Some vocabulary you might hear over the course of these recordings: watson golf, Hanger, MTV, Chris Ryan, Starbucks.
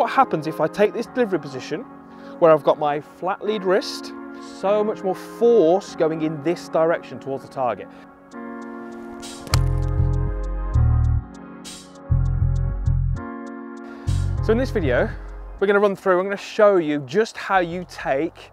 what happens if I take this delivery position where I've got my flat lead wrist, so much more force going in this direction towards the target. So in this video, we're going to run through, I'm going to show you just how you take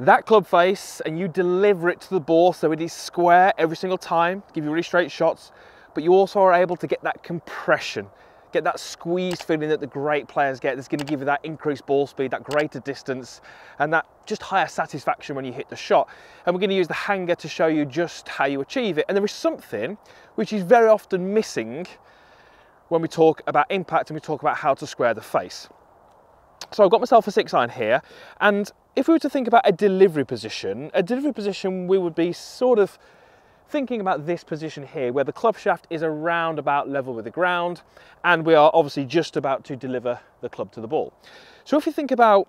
that club face and you deliver it to the ball so it is square every single time, give you really straight shots, but you also are able to get that compression, get that squeeze feeling that the great players get. That's going to give you that increased ball speed, that greater distance, and that just higher satisfaction when you hit the shot. And we're going to use the hanger to show you just how you achieve it. And there is something which is very often missing when we talk about impact and we talk about how to square the face. So I've got myself a 6-iron here, and if we were to think about a delivery position, we would be sort of thinking about this position here where the club shaft is around about level with the ground and we are obviously just about to deliver the club to the ball. So if you think about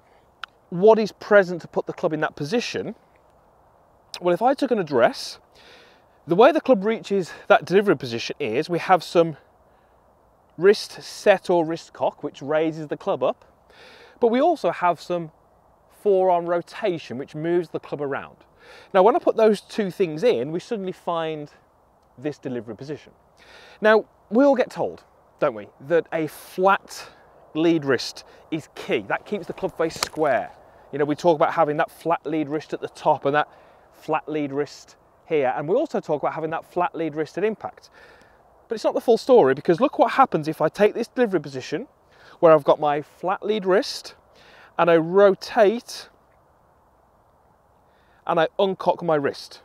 what is present to put the club in that position, well, if I took an address, the way the club reaches that delivery position is we have some wrist set or wrist cock which raises the club up, but we also have some forearm rotation which moves the club around. Now when I put those two things in, we suddenly find this delivery position. Now we all get told, don't we, that a flat lead wrist is key. That keeps the club face square. You know, we talk about having that flat lead wrist at the top and that flat lead wrist here, and we also talk about having that flat lead wrist at impact. But it's not the full story, because look what happens if I take this delivery position where I've got my flat lead wrist and I rotate and I uncock my wrist.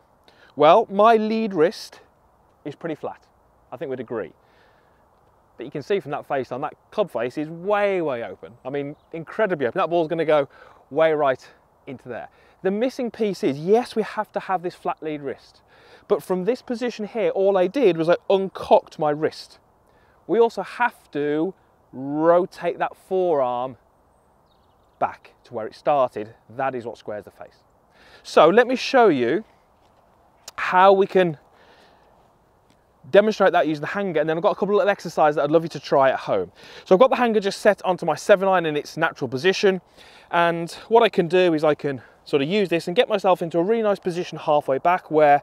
Well, my lead wrist is pretty flat, I think we'd agree. But you can see from that face on, that club face is way, way open. I mean, incredibly open. That ball's gonna go way right into there. The missing piece is, yes, we have to have this flat lead wrist, but from this position here, all I did was I uncocked my wrist. We also have to rotate that forearm back to where it started. That is what squares the face. So let me show you how we can demonstrate that using the hanger, and then I've got a couple of little exercises that I'd love you to try at home. So I've got the hanger just set onto my 7-iron in its natural position, and what I can do is I can sort of use this and get myself into a really nice position halfway back where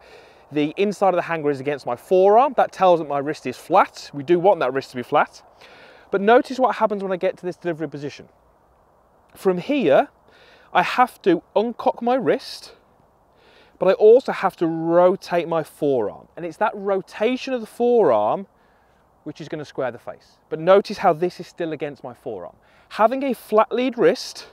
the inside of the hanger is against my forearm. That tells that my wrist is flat. We do want that wrist to be flat. But notice what happens when I get to this delivery position. From here, I have to uncock my wrist, but I also have to rotate my forearm. And it's that rotation of the forearm which is going to square the face. But notice how this is still against my forearm. Having a flat lead wrist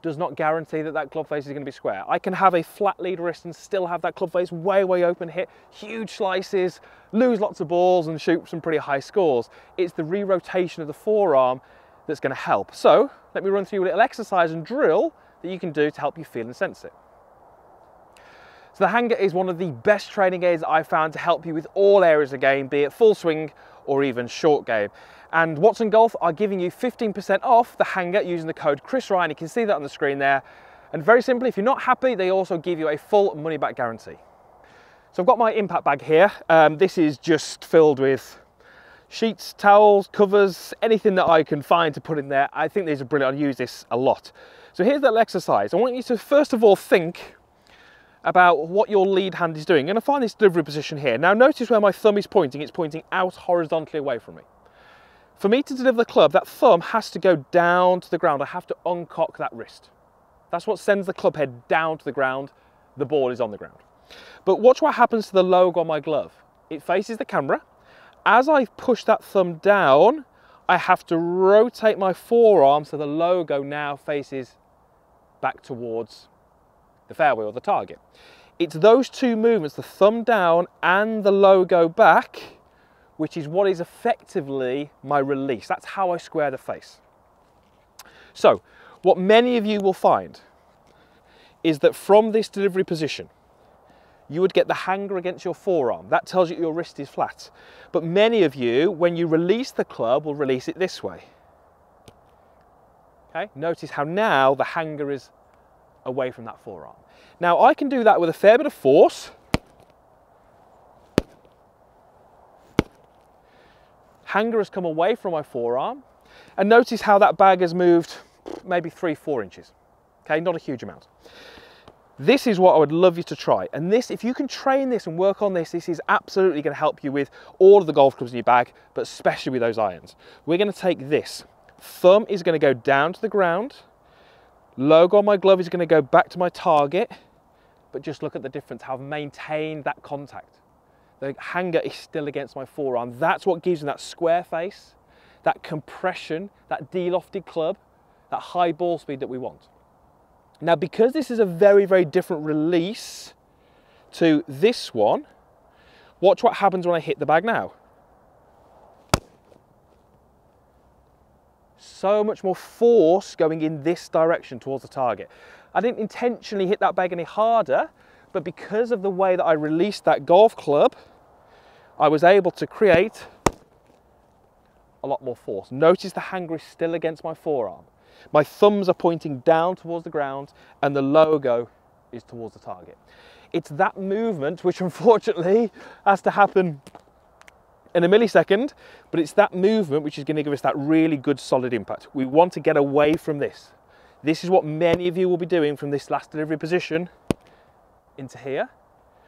does not guarantee that that club face is going to be square. I can have a flat lead wrist and still have that club face way, way open, hit huge slices, lose lots of balls and shoot some pretty high scores. It's the re-rotation of the forearm that's going to help. So let me run through a little exercise and drill that you can do to help you feel and sense it. So the hanger is one of the best training aids I've found to help you with all areas of the game, be it full swing or even short game. And Watson Golf are giving you 15% off the hanger using the code Chris Ryan. You can see that on the screen there. And very simply, if you're not happy, they also give you a full money back guarantee. So I've got my impact bag here. This is just filled with sheets, towels, covers, anything that I can find to put in there. I think these are brilliant. I use this a lot. So here's that exercise. I want you to first of all think about what your lead hand is doing. I'm going to find this delivery position here. Now notice where my thumb is pointing. It's pointing out horizontally away from me. For me to deliver the club, that thumb has to go down to the ground. I have to uncock that wrist. That's what sends the club head down to the ground. The ball is on the ground. But watch what happens to the logo on my glove. It faces the camera. As I push that thumb down, I have to rotate my forearm so the logo now faces back towards the fairway or the target. It's those two movements, the thumb down and the logo back, which is what is effectively my release. That's how I square the face. So what many of you will find is that from this delivery position, you would get the hanger against your forearm. That tells you your wrist is flat. But many of you, when you release the club, will release it this way. Okay, notice how now the hanger is away from that forearm. Now I can do that with a fair bit of force. Hanger has come away from my forearm. And notice how that bag has moved maybe 3-4 inches. Okay, not a huge amount. This is what I would love you to try. And this, if you can train this and work on this, this is absolutely going to help you with all of the golf clubs in your bag, but especially with those irons. We're going to take this. Thumb is going to go down to the ground. Logo on my glove is going to go back to my target. But just look at the difference, how I've maintained that contact. The hanger is still against my forearm. That's what gives me that square face, that compression, that de-lofted club, that high ball speed that we want. Now, because this is a very, very different release to this one, watch what happens when I hit the bag now. So much more force going in this direction towards the target. I didn't intentionally hit that bag any harder, but because of the way that I released that golf club, I was able to create a lot more force. Notice the hanger is still against my forearm. My thumbs are pointing down towards the ground and the logo is towards the target. It's that movement, which unfortunately has to happen in a millisecond, but it's that movement which is going to give us that really good solid impact. We want to get away from this. This is what many of you will be doing from this last delivery position into here,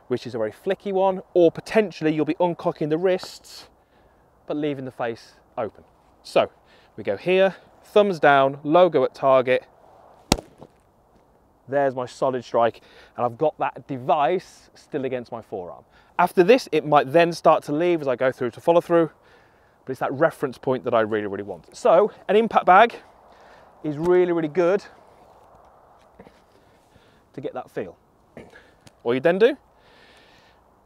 which is a very flicky one, or potentially you'll be uncocking the wrists, but leaving the face open. So we go here. Thumbs down, logo at target. There's my solid strike, and I've got that device still against my forearm. After this, it might then start to leave as I go through to follow through, but it's that reference point that I really, really want. So an impact bag is really, really good to get that feel. What you then do,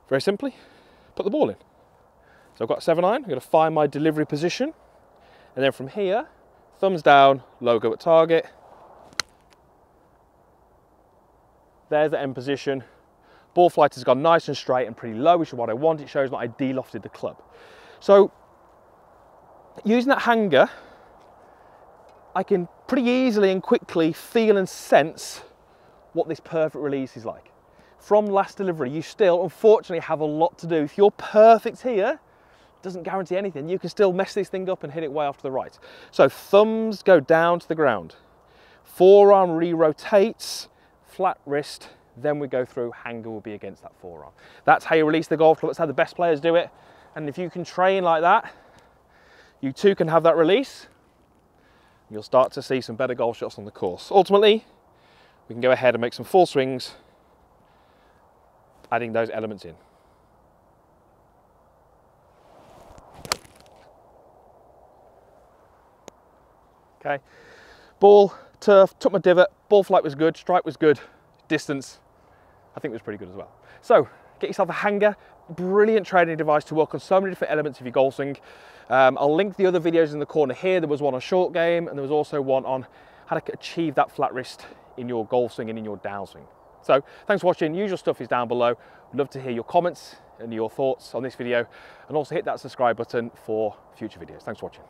very simply, put the ball in. So I've got 7-iron, I'm going to find my delivery position, and then from here, thumbs down, logo at target. There's the end position. Ball flight has gone nice and straight and pretty low, which is what I want. It shows that I de-lofted the club. So using that hanger, I can pretty easily and quickly feel and sense what this perfect release is like. From last delivery, you still unfortunately have a lot to do. If you're perfect here, doesn't guarantee anything. You can still mess this thing up and hit it way off to the right. So thumbs go down to the ground, forearm re-rotates, flat wrist, then we go through, hanger will be against that forearm. That's how you release the golf club, that's how the best players do it. And if you can train like that, you too can have that release. You'll start to see some better golf shots on the course. Ultimately, we can go ahead and make some full swings, adding those elements in. Okay, ball, turf, took my divot, ball flight was good, strike was good, distance, I think was pretty good as well. So, get yourself a hanger, brilliant training device to work on so many different elements of your golf swing. I'll link the other videos in the corner here. There was one on short game, and there was also one on how to achieve that flat wrist in your golf swing and in your downswing. So, thanks for watching. Usual stuff is down below. I'd love to hear your comments and your thoughts on this video, and also hit that subscribe button for future videos. Thanks for watching.